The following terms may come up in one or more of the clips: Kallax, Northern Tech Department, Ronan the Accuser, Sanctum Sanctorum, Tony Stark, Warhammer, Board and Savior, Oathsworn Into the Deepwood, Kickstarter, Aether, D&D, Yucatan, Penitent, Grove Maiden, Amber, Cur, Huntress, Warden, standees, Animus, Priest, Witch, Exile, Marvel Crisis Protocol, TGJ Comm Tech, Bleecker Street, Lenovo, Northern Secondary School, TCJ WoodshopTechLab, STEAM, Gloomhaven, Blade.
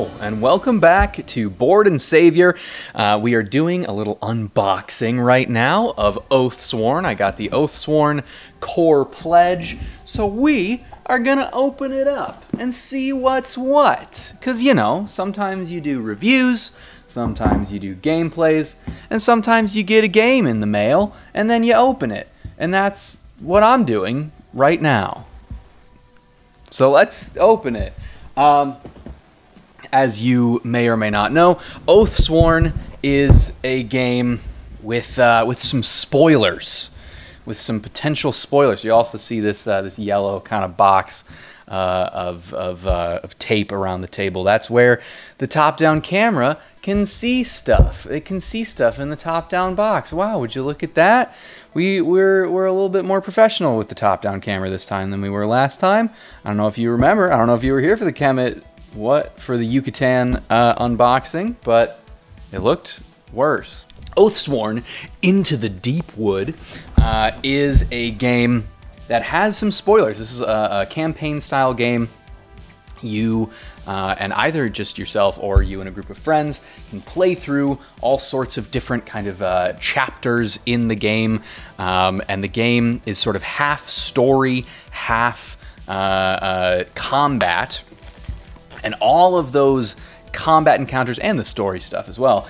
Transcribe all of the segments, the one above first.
Hello and welcome back to Board and Savior. We are doing a little unboxing right now of Oathsworn. I got the Oathsworn core pledge, so we are gonna open it up and see what's what. Because, you know, sometimes you do reviews, sometimes you do gameplays, and sometimes you get a game in the mail and then you open it. And that's what I'm doing right now. So let's open it. As you may or may not know, Oathsworn is a game with some spoilers, with some potential spoilers. You also see this this yellow kind of box of tape around the table. That's where the top-down camera can see stuff. It can see stuff in the top-down box. Wow, would you look at that? We're a little bit more professional with the top-down camera this time than we were last time. I don't know if you remember. I don't know if you were here for the for the Yucatan unboxing, but it looked worse. Oathsworn Into the Deepwood is a game that has some spoilers. This is a campaign-style game. You and either just yourself or you and a group of friends can play through all sorts of different kind of chapters in the game, and the game is sort of half story, half combat. And all of those combat encounters and the story stuff as well,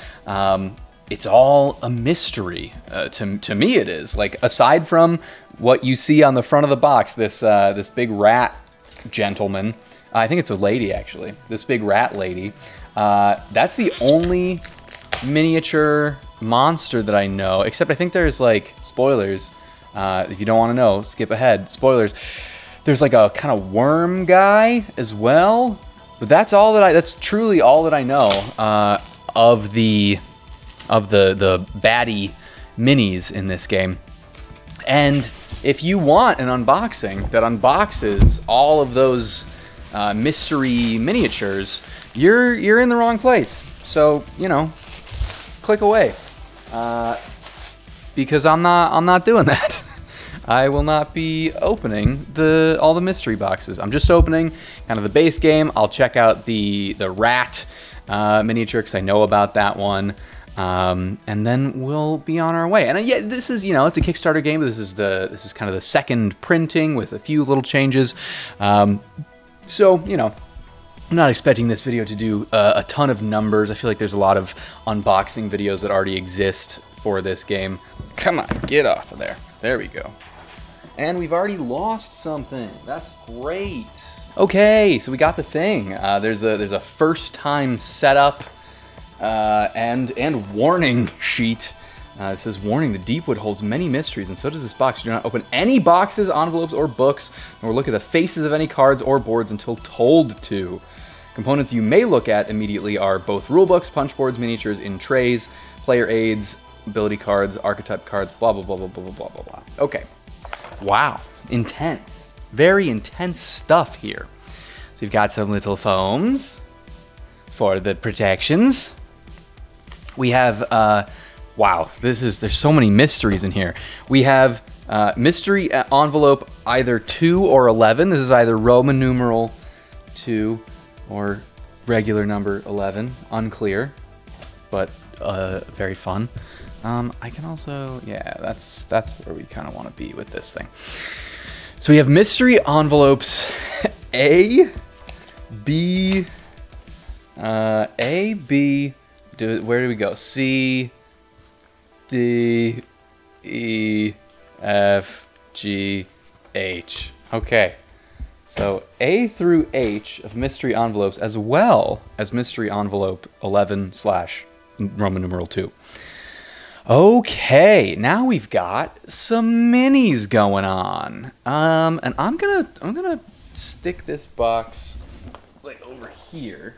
it's all a mystery. To me it is. Like, aside from what you see on the front of the box, this big rat gentleman, I think it's a lady actually, this big rat lady, that's the only miniature monster that I know, except I think there's like, spoilers, if you don't want to know, skip ahead, spoilers. There's like a kind of worm guy as well. But that's all that that's truly all that I know of the baddie minis in this game. And if you want an unboxing that unboxes all of those mystery miniatures, you're in the wrong place. So, you know, click away, because I'm not doing that. I will not be opening all the mystery boxes. I'm just opening kind of the base game. I'll check out the rat miniature because I know about that one, and then we'll be on our way. And yeah, this is, you know, it's a Kickstarter game. But this is kind of the second printing with a few little changes. So, you know, I'm not expecting this video to do a ton of numbers. I feel like there's a lot of unboxing videos that already exist for this game. Come on, get off of there. There we go. And we've already lost something. That's great. Okay, so we got the thing. There's a first time setup and warning sheet. It says, warning, the Deepwood holds many mysteries, and so does this box. Do not open any boxes, envelopes, or books, nor look at the faces of any cards or boards until told to. Components you may look at immediately are both rulebooks, punch boards, miniatures in trays, player aids, ability cards, archetype cards, blah, blah, blah, blah, blah, blah, blah, blah. Okay. Wow. Intense. Very intense stuff here. So you've got some little foams for the protections. We have, wow, there's so many mysteries in here. We have mystery envelope either 2 or 11. This is either Roman numeral 2 or regular number 11. Unclear, but very fun. I can also, yeah, that's where we kind of want to be with this thing. So we have mystery envelopes A, B, where do we go? C, D, E, F, G, H. Okay. So A through H of mystery envelopes, as well as mystery envelope 11/Roman numeral 2. Okay, now we've got some minis going on, and I'm gonna stick this box like over here,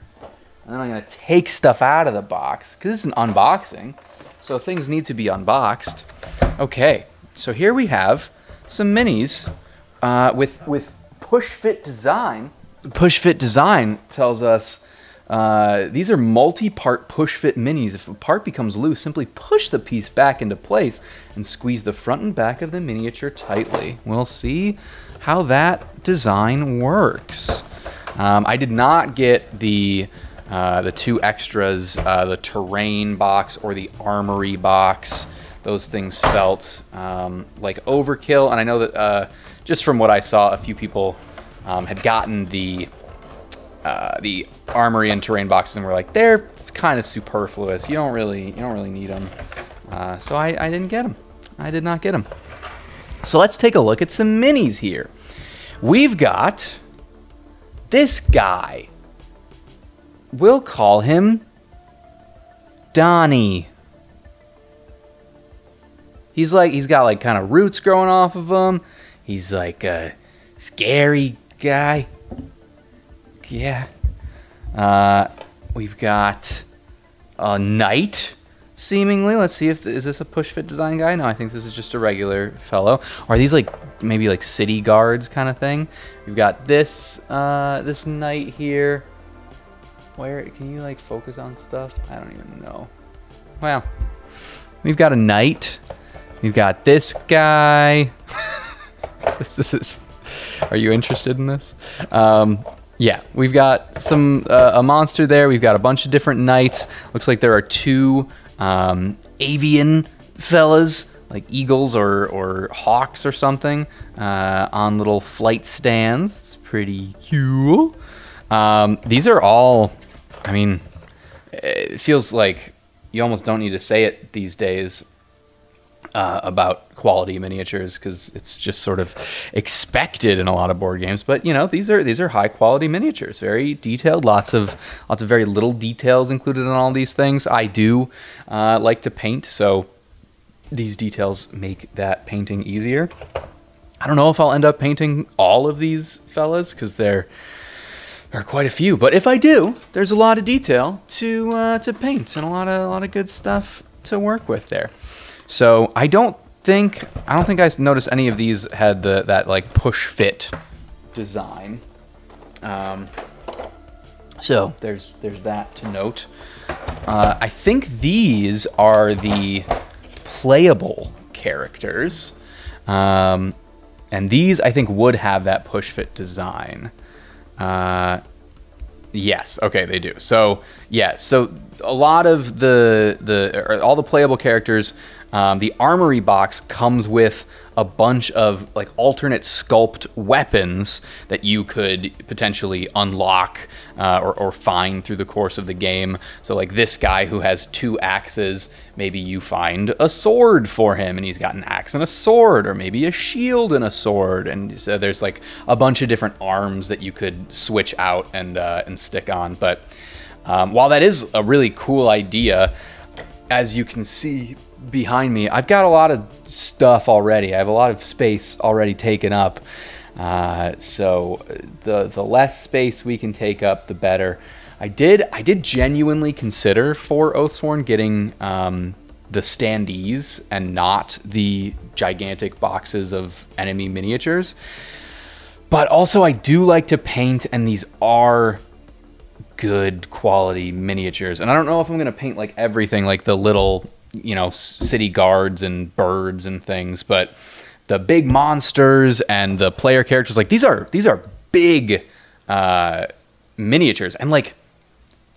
and then I'm gonna take stuff out of the box because it's an unboxing, so things need to be unboxed. Okay, so here we have some minis with push fit design. Push fit design tells us. These are multi-part push-fit minis. If a part becomes loose, simply push the piece back into place and squeeze the front and back of the miniature tightly. We'll see how that design works. I did not get the The two extras, the terrain box or the armory box, those things felt like overkill. And I know that just from what I saw, a few people had gotten the armory and terrain boxes and were like, they're kind of superfluous. You don't really need them. So I didn't get them. I did not get them. So let's take a look at some minis here. We've got this guy. We'll call him Donnie. He's like, he's got like kind of roots growing off of him. He's like a scary guy. Yeah. We've got a knight, seemingly. Let's see if, is this a push fit design guy? No, I think this is just a regular fellow. Or are these like, maybe like city guards kind of thing? We've got this, this knight here. Where, can you like focus on stuff? I don't even know. Well, we've got a knight. We've got this guy. This is, are you interested in this? Yeah, we've got some a monster there. We've got a bunch of different knights. Looks like there are two avian fellas, like eagles or hawks or something, on little flight stands. It's pretty cool. These are all, I mean, it feels like you almost don't need to say it these days about quality miniatures, because it's just sort of expected in a lot of board games. But you know, these are high quality miniatures, very detailed, lots of very little details included in all these things. I do like to paint, so these details make that painting easier. I don't know if I'll end up painting all of these fellas, because there are quite a few, but if I do, there's a lot of detail to paint and a lot of good stuff to work with there. So I don't think I noticed any of these had that like push fit design. So there's that to note. I think these are the playable characters, and these I think would have that push fit design. Yes. Okay. They do. So yeah. So a lot of all the playable characters, the armory box comes with a bunch of like alternate sculpt weapons that you could potentially unlock or find through the course of the game. So like this guy who has two axes, maybe you find a sword for him and he's got an axe and a sword, or maybe a shield and a sword. And so there's like a bunch of different arms that you could switch out and stick on. But while that is a really cool idea, as you can see behind me, I've got a lot of stuff already. I have a lot of space already taken up. So the less space we can take up, the better. I did genuinely consider for Oathsworn getting the standees and not the gigantic boxes of enemy miniatures. But also I do like to paint, and these are good quality miniatures. And I don't know if I'm gonna paint like everything, like the little, you know, city guards and birds and things, but the big monsters and the player characters, like these are big miniatures and like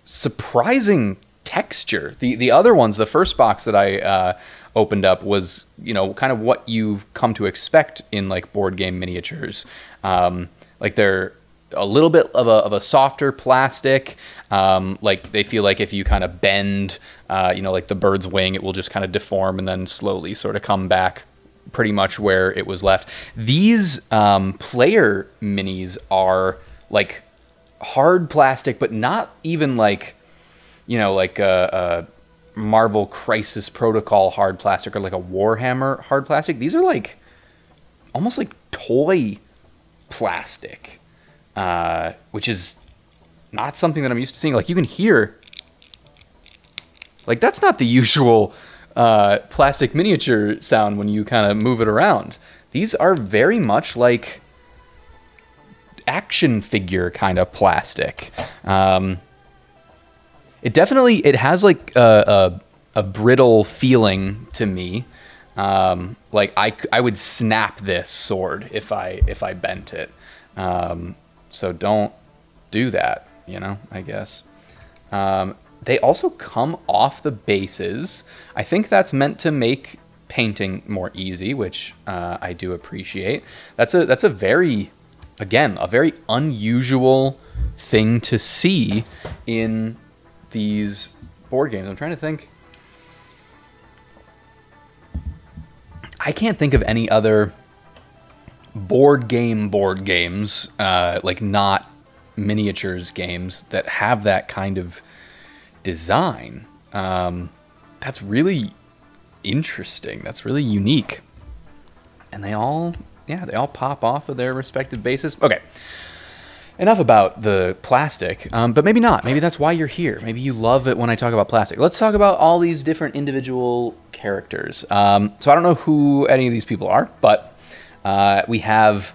surprising texture. The other ones, the first box that I opened up was, you know, kind of what you come to expect in like board game miniatures. Like they're a little bit of a softer plastic. Like they feel like if you kind of bend, you know, like the bird's wing, it will just kind of deform and then slowly sort of come back pretty much where it was left. These player minis are like hard plastic, but not even like, you know, like a Marvel Crisis Protocol hard plastic or like a Warhammer hard plastic. These are like almost like toy plastic. Which is not something that I'm used to seeing. Like you can hear, like that's not the usual plastic miniature sound when you kind of move it around. These are very much like action figure kind of plastic. It definitely, it has like a brittle feeling to me. Like I would snap this sword if I bent it. So don't do that, you know, I guess. They also come off the bases. I think that's meant to make painting more easy, which I do appreciate. That's a very, again, a very unusual thing to see in these board games. I'm trying to think. I can't think of any other board games, like not miniatures games, that have that kind of design. That's really interesting. That's really unique. And they all, yeah, they all pop off of their respective bases. Okay, enough about the plastic, but maybe not. Maybe that's why you're here. Maybe you love it when I talk about plastic. Let's talk about all these different individual characters. So I don't know who any of these people are, but we have,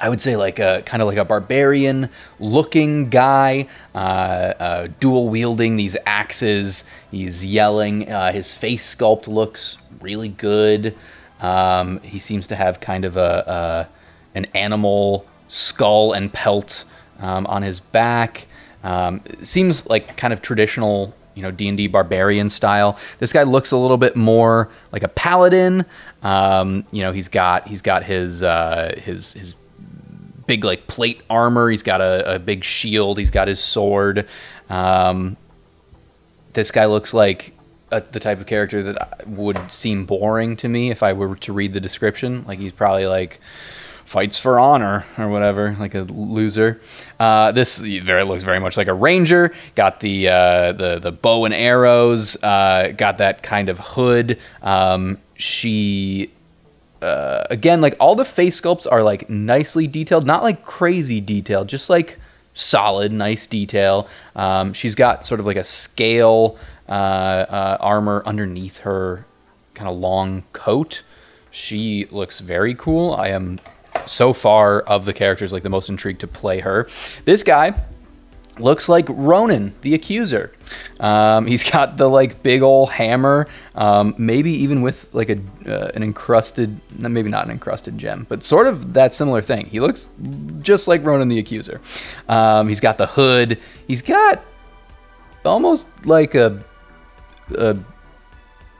I would say, like a kind of like a barbarian-looking guy, dual-wielding these axes. He's yelling. His face sculpt looks really good. He seems to have kind of an animal skull and pelt on his back. Seems like kind of traditional, you know, D&D barbarian style. This guy looks a little bit more like a paladin. You know, he's got his big like plate armor. He's got a big shield. He's got his sword. This guy looks like the type of character that would seem boring to me if I were to read the description. Like, he's probably like fights for honor or whatever, like a loser. This very looks very much like a ranger. Got the bow and arrows. Got that kind of hood. She. Again, like all the face sculpts are like nicely detailed, not like crazy detail, just like solid, nice detail. She's got sort of like a scale armor underneath her kind of long coat. She looks very cool. I am so far of the characters like the most intrigued to play her. This guy looks like Ronan the Accuser. He's got the like big old hammer, maybe even with like an encrusted, maybe not an encrusted gem, but sort of that similar thing. He looks just like Ronan the Accuser. He's got the hood. He's got almost like a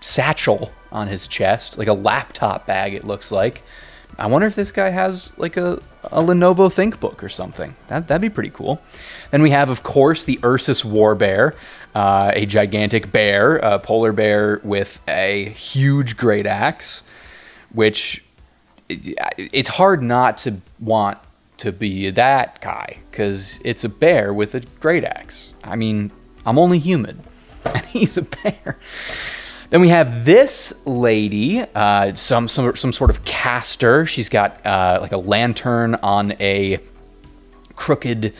satchel on his chest, like a laptop bag it looks like. I wonder if this guy has like a Lenovo ThinkBook or something. That'd be pretty cool. Then we have, of course, the Ursus Warbear, a gigantic bear, a polar bear with a huge great axe, which it's hard not to want to be that guy because it's a bear with a great axe. I mean, I'm only human and he's a bear. Then we have this lady, some sort of caster. She's got like a lantern on a crooked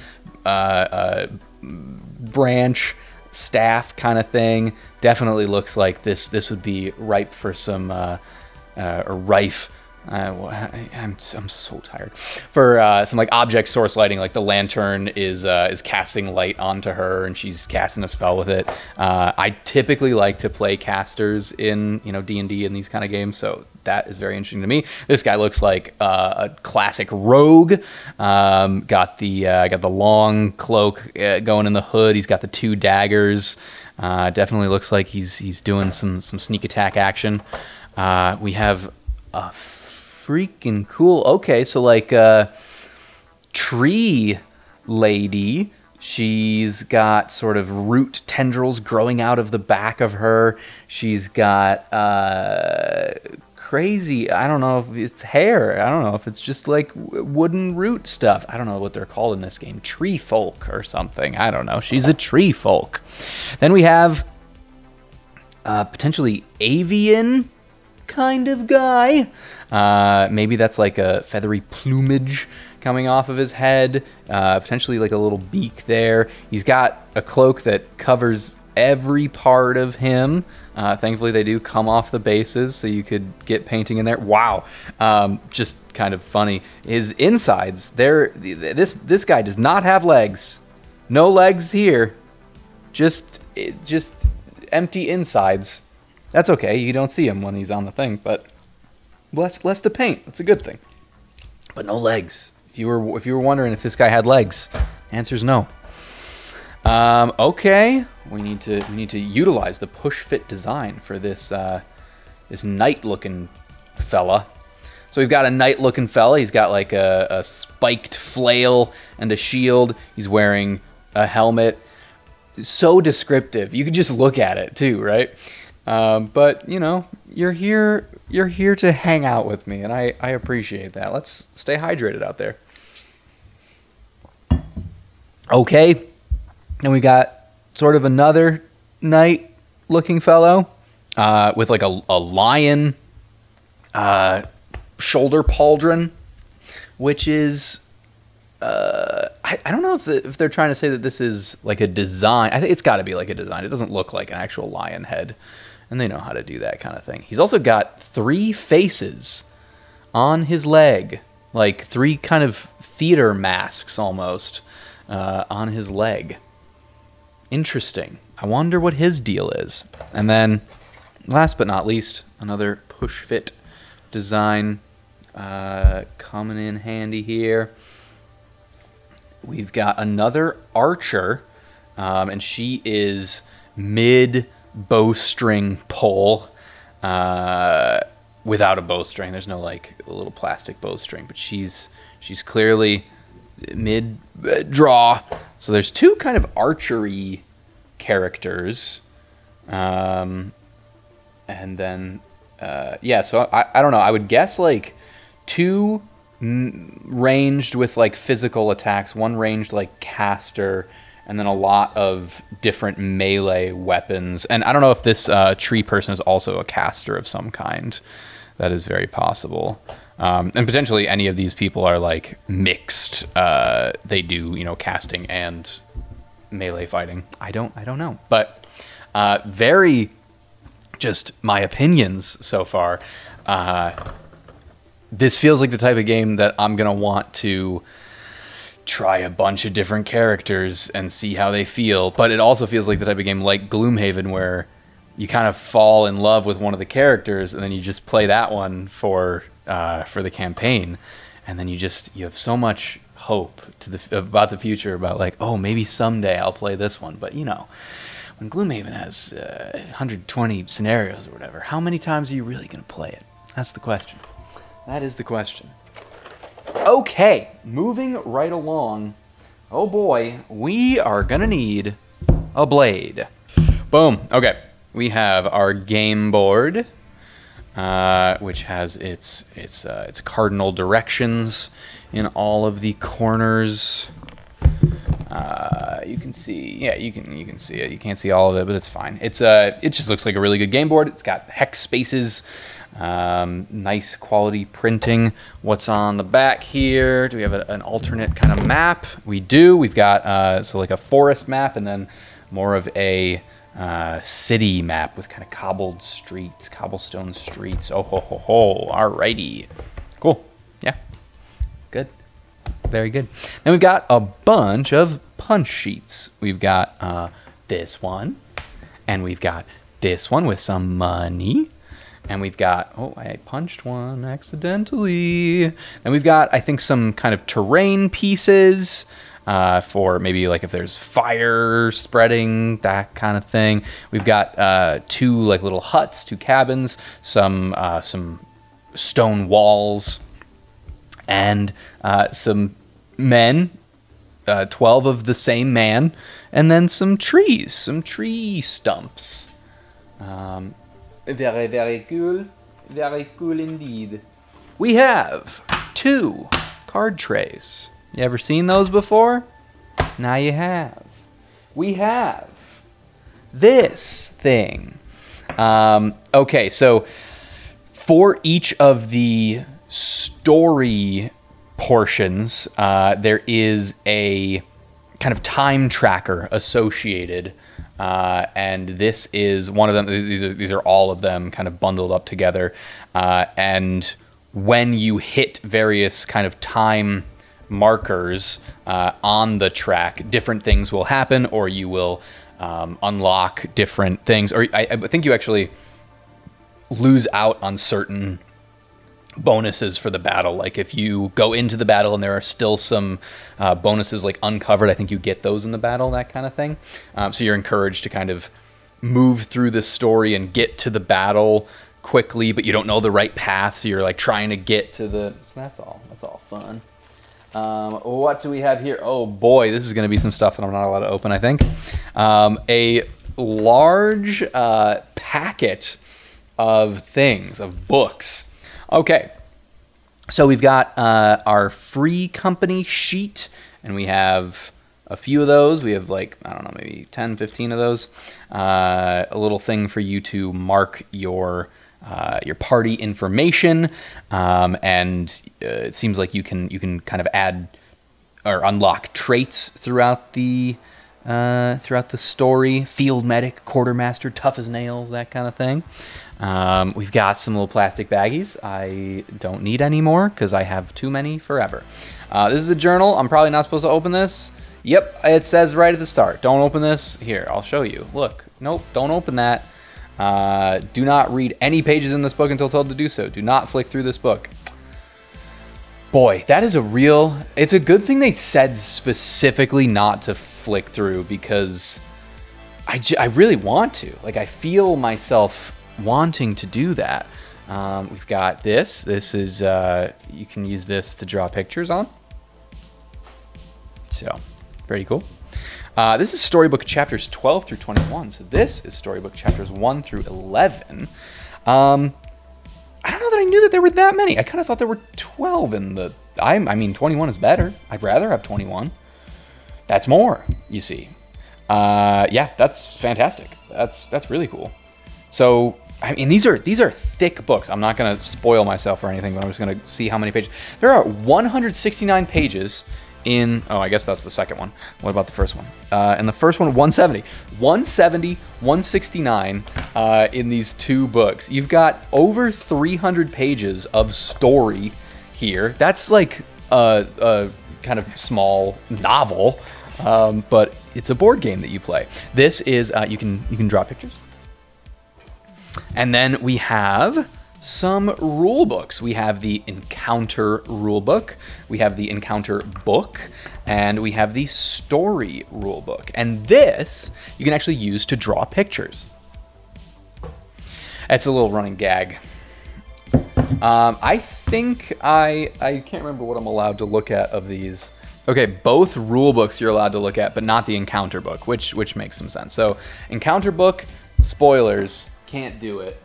branch staff kind of thing. Definitely looks like this would be ripe for some rife. I'm so tired. For some like object source lighting, like the lantern is casting light onto her, and she's casting a spell with it. I typically like to play casters in, you know, D&D and these kind of games, so that is very interesting to me. This guy looks like a classic rogue. Got the long cloak going in the hood. He's got the two daggers. Definitely looks like he's doing some sneak attack action. We have a freaking cool. Okay, so like tree lady, she's got sort of root tendrils growing out of the back of her. She's got crazy, I don't know if it's hair, I don't know if it's just like wooden root stuff. I don't know what they're called in this game. Tree folk or something, I don't know. She's a tree folk. Then we have potentially avian kind of guy. Maybe that's like a feathery plumage coming off of his head, potentially like a little beak there. He's got a cloak that covers every part of him. Thankfully they do come off the bases, so you could get painting in there. Wow. Just kind of funny. His insides, this guy does not have legs. No legs here. Just empty insides. That's okay, you don't see him when he's on the thing, but less to paint. That's a good thing. But no legs. If you were wondering if this guy had legs, answer's no. Okay, we need to utilize the push fit design for this this knight looking fella. So we've got a knight looking fella. He's got like a spiked flail and a shield. He's wearing a helmet. So descriptive. You could just look at it too, right? But you know, you're here to hang out with me, and I appreciate that. Let's stay hydrated out there. Okay, and we got sort of another knight looking fellow with like a lion shoulder pauldron, which is I don't know if they're trying to say that this is like a design. I think it's got to be like a design. It doesn't look like an actual lion head, and they know how to do that kind of thing. He's also got three faces on his leg, like three kind of theater masks almost. On his leg. Interesting. I wonder what his deal is. And then, last but not least, another push fit design coming in handy here. We've got another archer, and she is mid bowstring pole without a bowstring. There's no like a little plastic bowstring, but she's clearly mid draw. So there's two kind of archery characters, and then yeah, so I don't know, I would guess like two ranged with like physical attacks, one ranged like caster, and then a lot of different melee weapons. And I don't know if this tree person is also a caster of some kind. That is very possible. And potentially any of these people are like mixed. They do, you know, casting and melee fighting. I don't know, but very just my opinions so far. This feels like the type of game that I'm gonna want to try a bunch of different characters and see how they feel. But it also feels like the type of game like Gloomhaven where you kind of fall in love with one of the characters and then you just play that one for the campaign, and then you have so much hope about the future, about like, oh, maybe someday I'll play this one. But you know, when Gloomhaven has 120 scenarios or whatever, how many times are you really gonna play it? That's the question. That is the question. Okay, moving right along. Oh boy, we are gonna need a blade. Boom. Okay, we have our game board, which has its cardinal directions in all of the corners. You can see, yeah, you can see it. You can't see all of it, but it's fine. It just looks like a really good game board. It's got hex spaces, nice quality printing. What's on the back here? Do we have an alternate kind of map? We do. We've got so like a forest map, and then more of a city map with kind of cobblestone streets. Oh ho ho ho! Alrighty, cool. Yeah, good, very good. Then we've got a bunch of punch sheets. We've got this one, and we've got this one with some money, and we've got, oh, I punched one accidentally. And we've got, I think, some kind of terrain pieces. For maybe like if there's fire spreading, that kind of thing. We've got two like little huts, two cabins, some stone walls, and some men, 12 of the same man, and then some tree stumps. Very, very cool. Very cool indeed. We have two card trays. You ever seen those before? Now you have. We have this thing. Okay, so for each of the story portions, there is a kind of time tracker associated, and this is one of them. These are all of them kind of bundled up together, and when you hit various kind of time markers on the track, different things will happen, or you will unlock different things, or I think you actually lose out on certain bonuses for the battle. Like if you go into the battle and there are still some bonuses like uncovered, I think you get those in the battle, that kind of thing. So you're encouraged to kind of move through this story and get to the battle quickly, but you don't know the right path, so you're like trying to get to the... So that's all fun. What do we have here? Oh boy, this is going to be some stuff that I'm not allowed to open, I think. A large packet of things, of books. Okay, so we've got our free company sheet, and we have a few of those. We have like, I don't know, maybe 10, 15 of those. A little thing for you to mark your party information, and it seems like you can kind of add or unlock traits throughout the story. Field medic, quartermaster, tough as nails, that kind of thing. We've got some little plastic baggies. I don't need any more because I have too many forever. This is a journal. I'm probably not supposed to open this. Yep, it says right at the start, don't open this. Here, I'll show you. Look, nope, don't open that. Do not read any pages in this book until told to do so. Do not flick through this book. Boy, that is a real... It's a good thing they said specifically not to flick through, because I really want to. Like, I feel myself wanting to do that. We've got this. This is... you can use this to draw pictures on. So, pretty cool. This is Storybook Chapters 12 through 21, so this is Storybook Chapters 1 through 11. I don't know that I knew that there were that many. I kind of thought there were 12 in the... I mean, 21 is better. I'd rather have 21. That's more, you see. Yeah, that's fantastic. That's really cool. So, I mean, these are thick books. I'm not going to spoil myself or anything, but I'm just going to see how many pages. There are 169 pages... oh, I guess that's the second one. What about the first one? And the first one, 169 in these two books. You've got over 300 pages of story here. That's like a kind of small novel, but it's a board game that you play. This is, you can draw pictures. And then we have some rule books. We have the encounter rule book, we have the encounter book, and we have the story rule book. And this you can actually use to draw pictures. That's a little running gag. I think I can't remember what I'm allowed to look at of these. Okay, both rule books you're allowed to look at, but not the encounter book, which makes some sense. So encounter book, spoilers, can't do it.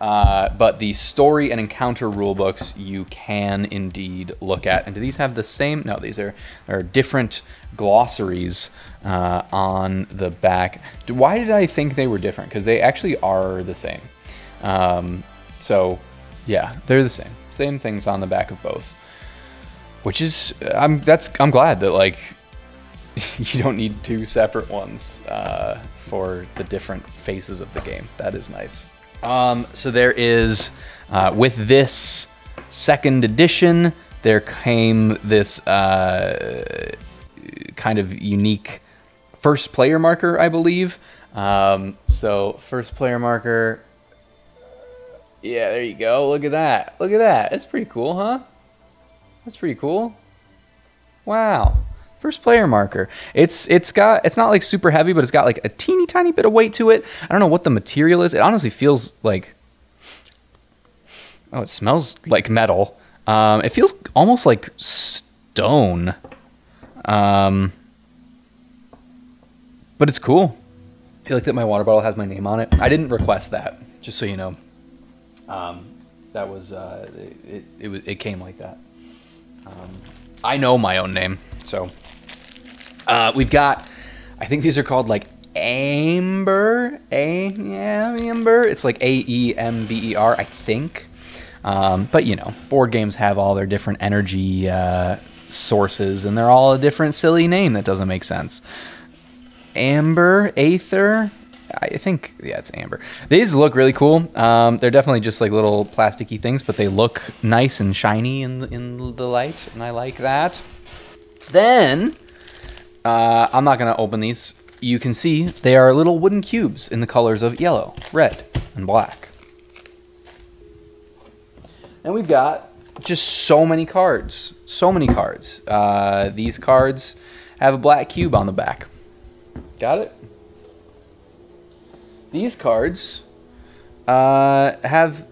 But the story and encounter rule books you can indeed look at. And do these have the same? No, these are different glossaries on the back. Why did I think they were different? Because they actually are the same. So, yeah, they're the same. Same things on the back of both. Which is, I'm glad that, like, you don't need two separate ones for the different phases of the game. That is nice. So there is, with this second edition, there came this kind of unique first player marker, I believe. So first player marker, yeah, there you go. Look at that. Look at that. That's pretty cool, huh? That's pretty cool. Wow. First player marker. It's not like super heavy, but it's got like a teeny tiny bit of weight to it. I don't know what the material is. It honestly feels like, oh, it smells like metal. It feels almost like stone. But it's cool. I feel like that my water bottle has my name on it. I didn't request that, just so you know. That was it came like that. I know my own name, so. We've got, I think these are called like Amber, Amber. It's like A-E-M-B-E-R, I think. But you know, board games have all their different energy sources, and they're all a different silly name that doesn't make sense. Amber, Aether, I think, yeah, it's Amber. These look really cool. They're definitely just like little plasticky things, but they look nice and shiny in the light, and I like that. Then, I'm not gonna open these. You can see they are little wooden cubes in the colors of yellow, red, and black. And we've got just so many cards. So many cards. These cards have a black cube on the back. Got it? These cards have...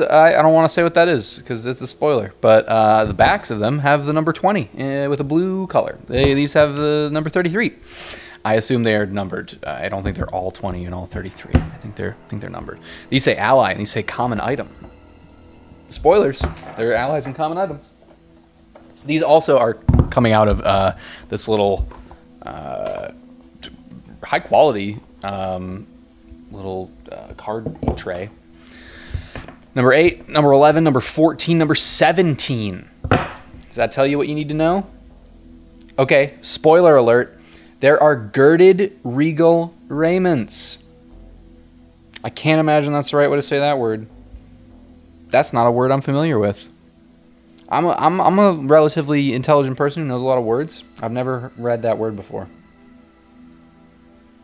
I don't want to say what that is because it's a spoiler, but the backs of them have the number 20 with a blue color. These have the number 33. I assume they are numbered. I don't think they're all 20 and all 33. I think they're numbered. These say ally and these say common item. Spoilers. They're allies and common items. These also are coming out of this little high quality little card tray. Number 8, number 11, number 14, number 17. Does that tell you what you need to know? Okay, spoiler alert. There are girded regal raiments. I can't imagine that's the right way to say that word. That's not a word I'm familiar with. I'm a relatively intelligent person who knows a lot of words. I've never read that word before.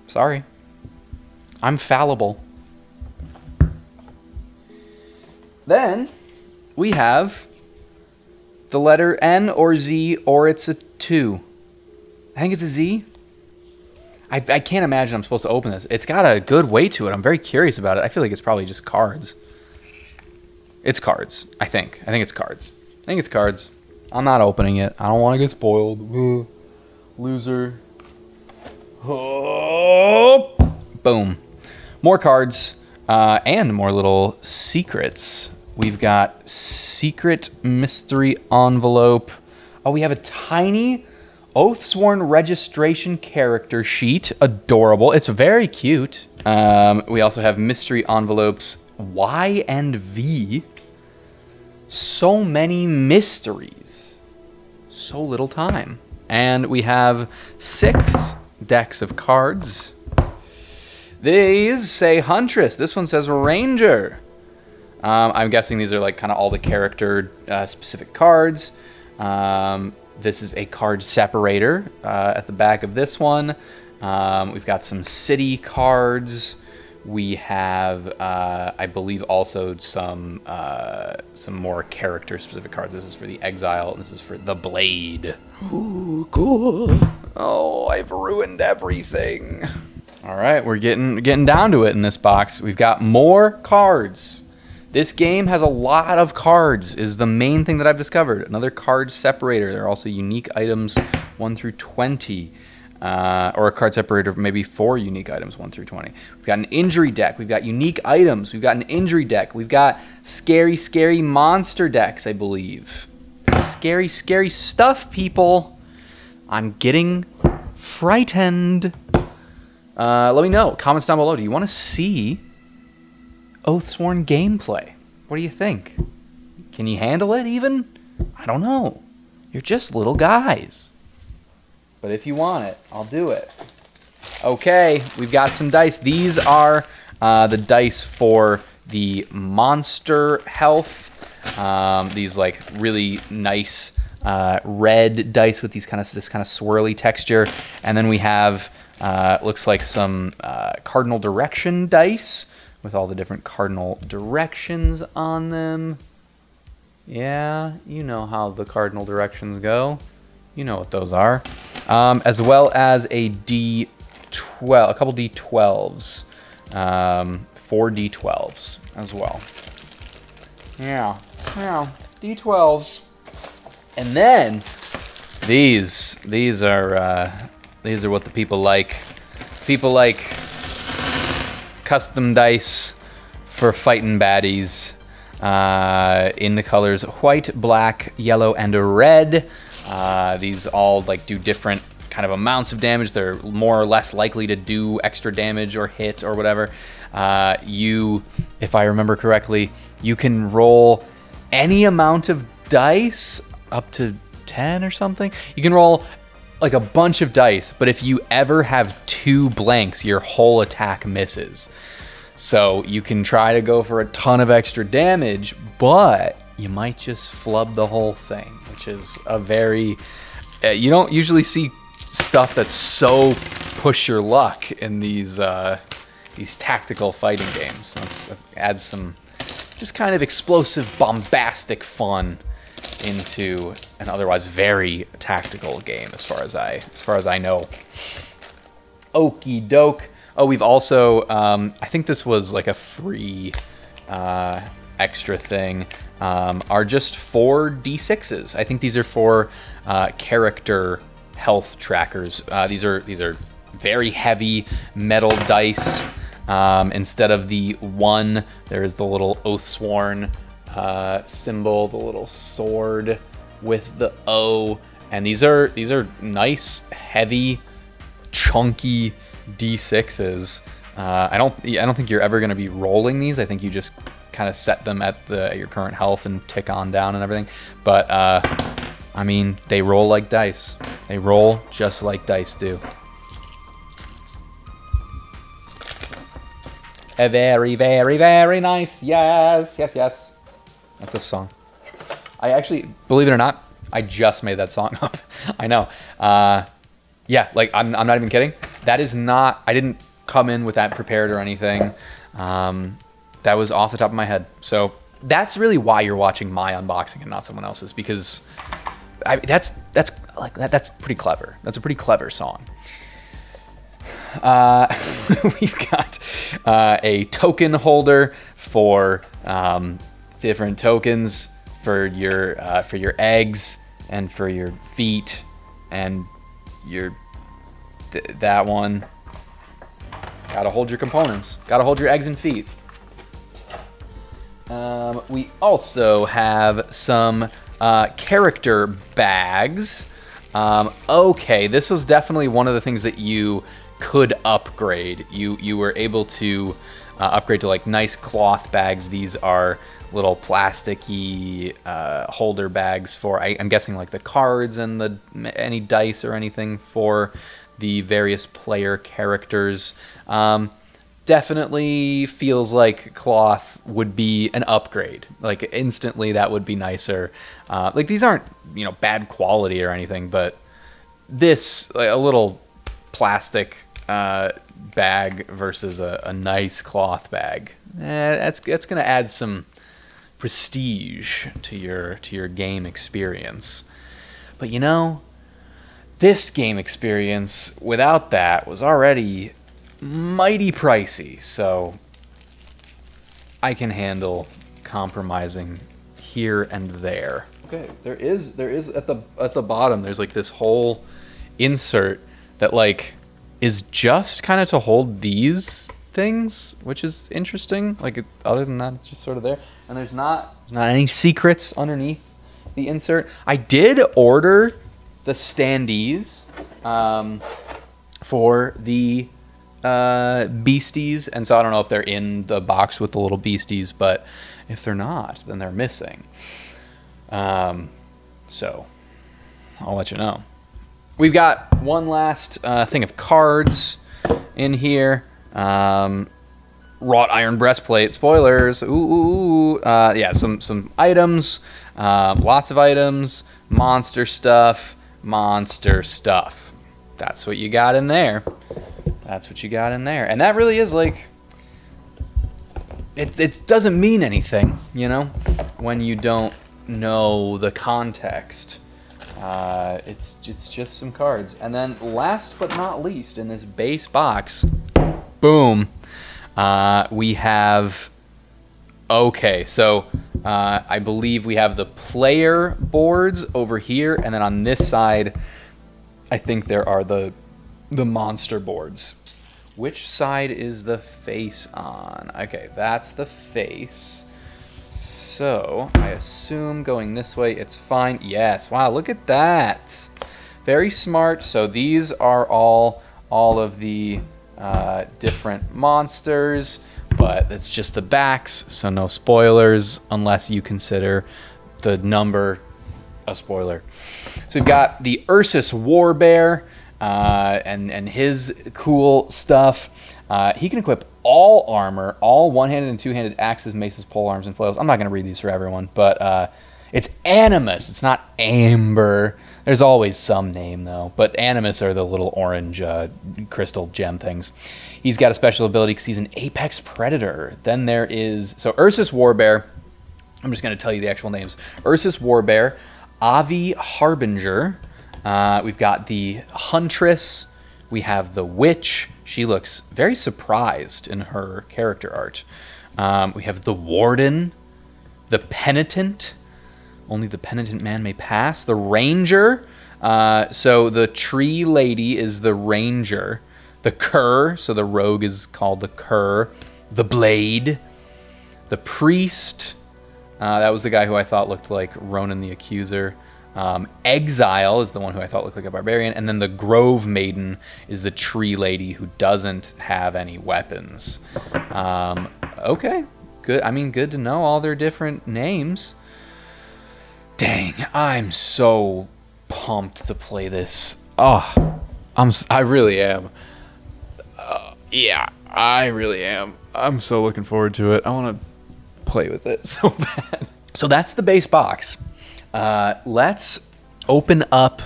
Sorry. I'm fallible. Then we have the letter N or Z, or it's a 2. I think it's a Z. I can't imagine I'm supposed to open this. It's got a good weight to it. I'm very curious about it. I feel like it's probably just cards. It's cards, I think. I think it's cards. I think it's cards. I'm not opening it. I don't want to get spoiled. Ugh. Loser. Oh. Boom. More cards. And more little secrets. We've got secret mystery envelope. Oh, we have a tiny Oathsworn registration character sheet. Adorable. It's very cute. We also have mystery envelopes Y and V. So many mysteries. So little time. And we have 6 decks of cards. These say Huntress. This one says Ranger. I'm guessing these are like kind of all the character specific cards. This is a card separator at the back of this one. We've got some city cards. We have, I believe, also some more character specific cards. This is for the Exile and this is for the Blade. Ooh, cool. Oh, I've ruined everything. All right, we're getting down to it in this box. We've got more cards. This game has a lot of cards, is the main thing that I've discovered. Another card separator. There are also unique items 1 through 20. Or a card separator, maybe 4 unique items, 1 through 20. We've got an injury deck. We've got unique items. We've got an injury deck. We've got scary, scary monster decks, I believe. Scary, scary stuff, people. I'm getting frightened. Let me know. Comments down below. Do you want to see Oathsworn gameplay? What do you think? Can you handle it even? I don't know. You're just little guys. But if you want it, I'll do it. Okay, we've got some dice. These are the dice for the monster health. These like really nice red dice with these kind of this kind of swirly texture. And then we have... looks like some cardinal direction dice with all the different cardinal directions on them. Yeah, you know how the cardinal directions go. You know what those are. As well as a D12, a couple D12s, 4 D12s as well. Yeah, D12s. And then these are... these are what the people like. People like custom dice for fighting baddies in the colors white, black, yellow, and red. These all like do different kind of amounts of damage. They're more or less likely to do extra damage or hit or whatever. You, if I remember correctly, you can roll any amount of dice, up to 10 or something. You can roll like a bunch of dice, but if you ever have 2 blanks, your whole attack misses. So you can try to go for a ton of extra damage, but you might just flub the whole thing, which is a very... you don't usually see stuff that's so push your luck in these tactical fighting games. That adds some just kind of explosive, bombastic fun into an otherwise very tactical game, as far as I know. Okie doke. Oh, we've also, I think this was like a free extra thing, are just 4d6s. I think these are for character health trackers. These are very heavy metal dice. Instead of the one, there is the little Oathsworn symbol, the little sword with the O, and these are nice, heavy, chunky D6s. I don't think you're ever going to be rolling these. I think you just kind of set them at your current health and tick on down and everything. But I mean, they roll like dice. They roll just like dice do. A very, very, very nice. Yes, yes, yes. That's a song. I actually, believe it or not, I just made that song up. I know. Yeah, like I'm not even kidding. That is not, I didn't come in with that prepared or anything. That was off the top of my head. So that's really why you're watching my unboxing and not someone else's, because that's pretty clever. That's a pretty clever song. We've got a token holder for different tokens for your eggs and for your feet and your that one. Gotta hold your components. Gotta hold your eggs and feet. We also have some character bags. Okay, this was definitely one of the things that you could upgrade. You were able to upgrade to like nice cloth bags. These are little plasticky holder bags for, I'm guessing, like the cards and any dice or anything for the various player characters. Definitely feels like cloth would be an upgrade. Like instantly that would be nicer. Like these aren't, you know, bad quality or anything, but this, like, a little plastic bag versus a nice cloth bag, that's gonna add some prestige to your game experience. But you know, this game experience without that was already mighty pricey, so I can handle compromising here and there. Okay, there is at the bottom, there's like this whole insert that like is just kind of to hold these things, which is interesting. Like other than that, it's just sort of there. And there's not any secrets underneath the insert. I did order the standees for the beasties, and so I don't know if they're in the box with the little beasties, but if they're not, then they're missing. So I'll let you know. We've got one last thing of cards in here. Wrought iron breastplate. Spoilers. Ooh, ooh, ooh. Yeah, some items. Lots of items. Monster stuff. Monster stuff. That's what you got in there. That's what you got in there. And that really is like... It doesn't mean anything, you know, when you don't know the context. It's just some cards. And then last but not least, in this base box, boom, we have, okay, so I believe we have the player boards over here, and then on this side, I think there are the monster boards. Which side is the face on? Okay, that's the face. So, I assume going this way, it's fine. Yes, wow, look at that. Very smart. So these are all of the different monsters, but it's just the backs, so no spoilers, unless you consider the number a spoiler. So we've got the Ursus Warbear and his cool stuff. He can equip all armor, all one-handed and two-handed axes, maces, polearms, and flails. I'm not going to read these for everyone, but it's Animus. It's not Amber. There's always some name, though. But Animus are the little orange crystal gem things. He's got a special ability because he's an apex predator. Then there is... So Ursus Warbear I'm just going to tell you the actual names. Ursus Warbear, Avi Harbinger. We've got the Huntress. We have the Witch. She looks very surprised in her character art. We have the Warden, the Penitent. Only the penitent man may pass. The Ranger. So the tree lady is the Ranger. The Cur. So the rogue is called the Cur. The Blade. The Priest. That was the guy who I thought looked like Ronan the Accuser. Exile is the one who I thought looked like a barbarian. And then the Grove Maiden is the tree lady who doesn't have any weapons. Okay. Good. I mean, good to know all their different names. Dang, I'm so pumped to play this. Oh, I really am. Yeah, I really am. I'm so looking forward to it. I want to play with it so bad. So that's the base box. Let's open up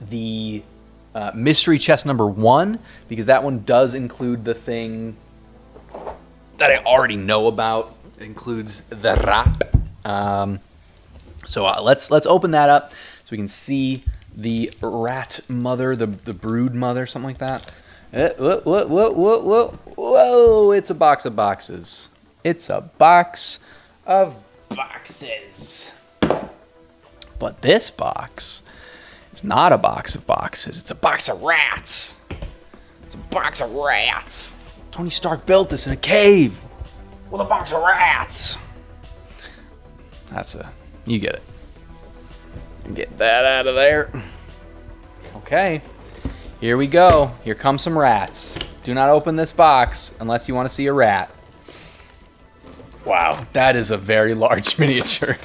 the mystery chest number 1, because that one does include the thing that I already know about. It includes the wrap. So let's open that up so we can see the rat mother, the brood mother, something like that. Whoa, it's a box of boxes. It's a box of boxes. But this box is not a box of boxes. It's a box of rats. It's a box of rats. Tony Stark built this in a cave with a box of rats. That's a, you get it. Get that out of there. Okay, here we go. Here come some rats. Do not open this box unless you want to see a rat. Wow, that is a very large miniature.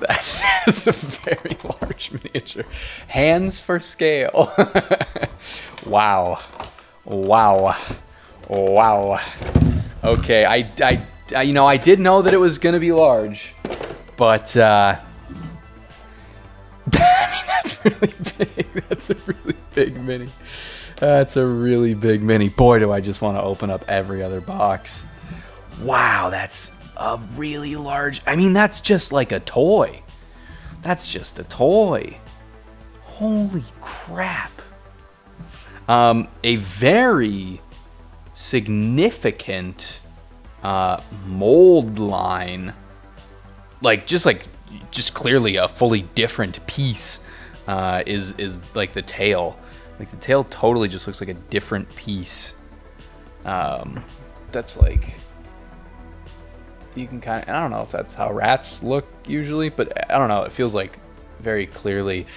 That is a very large miniature. Hands for scale. Wow. Wow. Wow. Okay, I you know, I did know that it was going to be large, but I mean, that's really big. That's a really big mini. That's a really big mini. Boy, do I just want to open up every other box. Wow, that's a really large... I mean, that's just like a toy. That's just a toy. Holy crap. A very significant mold line. Just clearly a fully different piece is like the tail. Like the tail totally just looks like a different piece. That's like, you can kind of, I don't know if that's how rats look usually, but I don't know. It feels like very clearly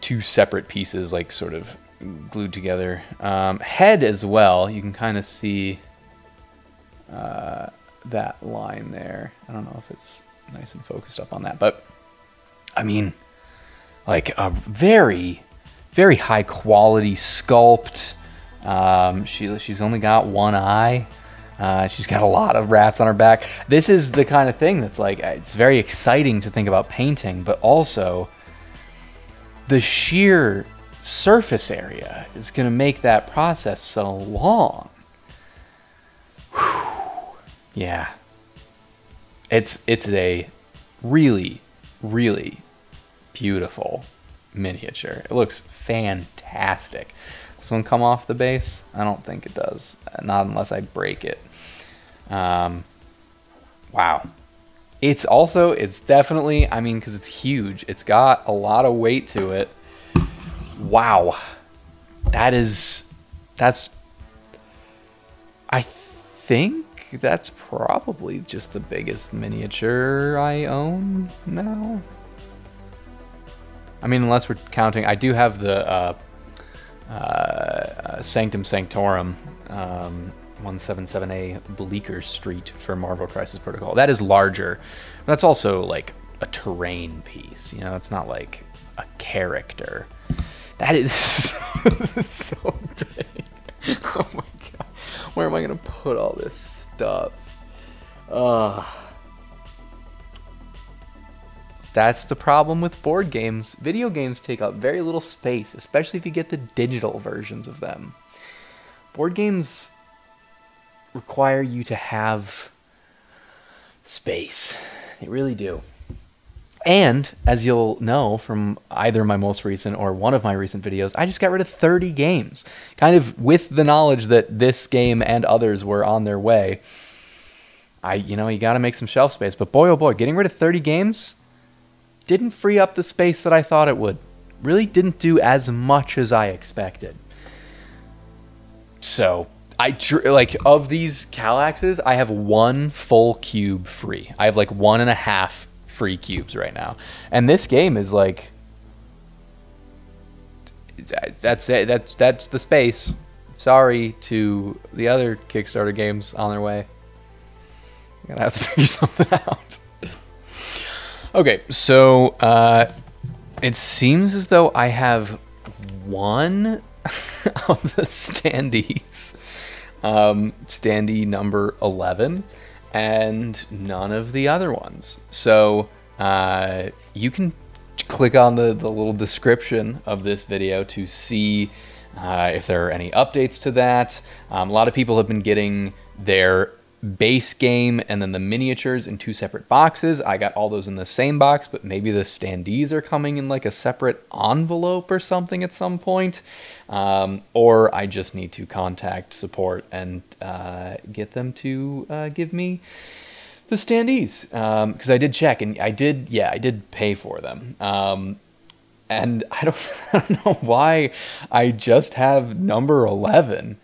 two separate pieces, like sort of glued together. Head as well. You can kind of see that line there. I don't know if it's nice and focused up on that, but I mean, like a very high quality sculpt. She's only got one eye. She's got a lot of rats on her back. This is the kind of thing that's like, it's very exciting to think about painting, but also the sheer surface area is gonna make that process so long. Whew. Yeah. It's a really, really beautiful miniature. It looks fantastic. Does this one come off the base? I don't think it does. Not unless I break it. Wow. It's definitely, I mean, because it's huge. It's got a lot of weight to it. Wow. I think that's probably just the biggest miniature I own now. I mean, unless we're counting, I do have the Sanctum Sanctorum 177A Bleecker Street for Marvel Crisis Protocol. That is larger. That's also like a terrain piece. You know, it's not like a character. That is so, this is so big. Oh my god. Where am I going to put all this stuff? That's the problem with board games. Video games take up very little space, especially if you get the digital versions of them. Board games require you to have space. They really do. And as you'll know from either my most recent or one of my recent videos, I just got rid of 30 games, kind of with the knowledge that this game and others were on their way. You know, you got to make some shelf space, but boy, oh boy, getting rid of 30 games didn't free up the space that I thought it would. Really didn't do as much as I expected. So of these Kallaxes, I have one full cube free. I have like 1.5 free cubes right now. And this game is like, that's it. That's the space. Sorry to the other Kickstarter games on their way. I'm gonna have to figure something out. Okay, so it seems as though I have one of the standees, standee number 11, and none of the other ones. So you can click on the little description of this video to see if there are any updates to that. A lot of people have been getting their base game and then the miniatures in 2 separate boxes. I got all those in the same box, but maybe the standees are coming in like a separate envelope or something at some point. Or I just need to contact support and get them to give me the standees. Because I did check and I did pay for them. And I don't know why I just have number 11,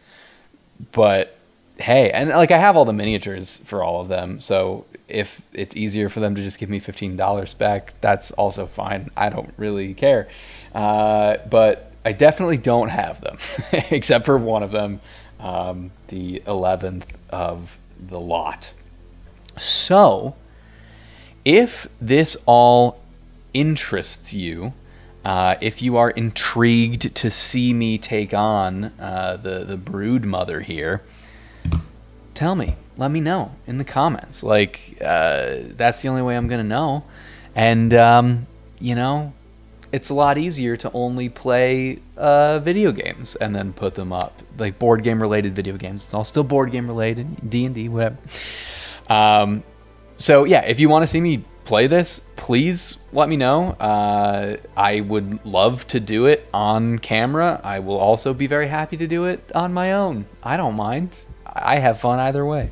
but hey, and like I have all the miniatures for all of them, so if it's easier for them to just give me $15 back, that's also fine. I don't really care. But I definitely don't have them, except for one of them, the 11th of the lot. So if this all interests you, if you are intrigued to see me take on the brood mother here, tell me, let me know in the comments. Like, that's the only way I'm going to know. And, you know, it's a lot easier to only play video games and then put them up. Like board game related video games. It's all still board game related, D&D, whatever. So yeah, if you want to see me play this, please let me know. I would love to do it on camera. I will also be very happy to do it on my own. I don't mind. I have fun either way.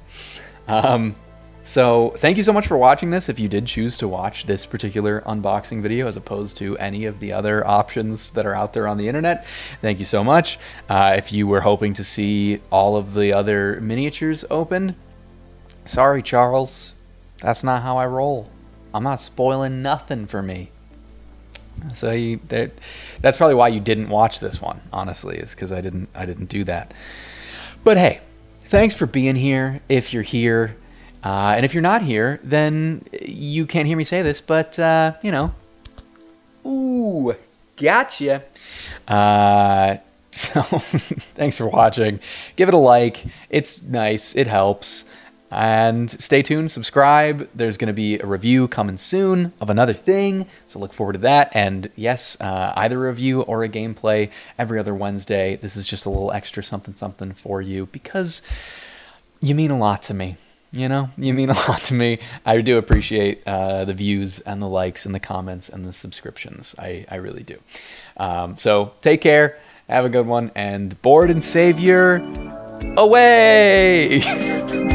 So thank you so much for watching this. If you did choose to watch this particular unboxing video as opposed to any of the other options that are out there on the internet, thank you so much. If you were hoping to see all of the other miniatures opened, sorry, Charles. That's not how I roll. I'm not spoiling nothing for me. So that's probably why you didn't watch this one, honestly, is because I didn't do that. But hey, thanks for being here, if you're here. And if you're not here, then you can't hear me say this, but, you know. Ooh, gotcha. So thanks for watching. Give it a like. It's nice. It helps. And stay tuned. Subscribe. There's going to be a review coming soon of another thing. So look forward to that. And yes, either a review or a gameplay every other Wednesday. This is just a little extra something something for you because you mean a lot to me. You know, you mean a lot to me. I do appreciate the views and the likes and the comments and the subscriptions. I really do. So take care. Have a good one. And Board and Savior away!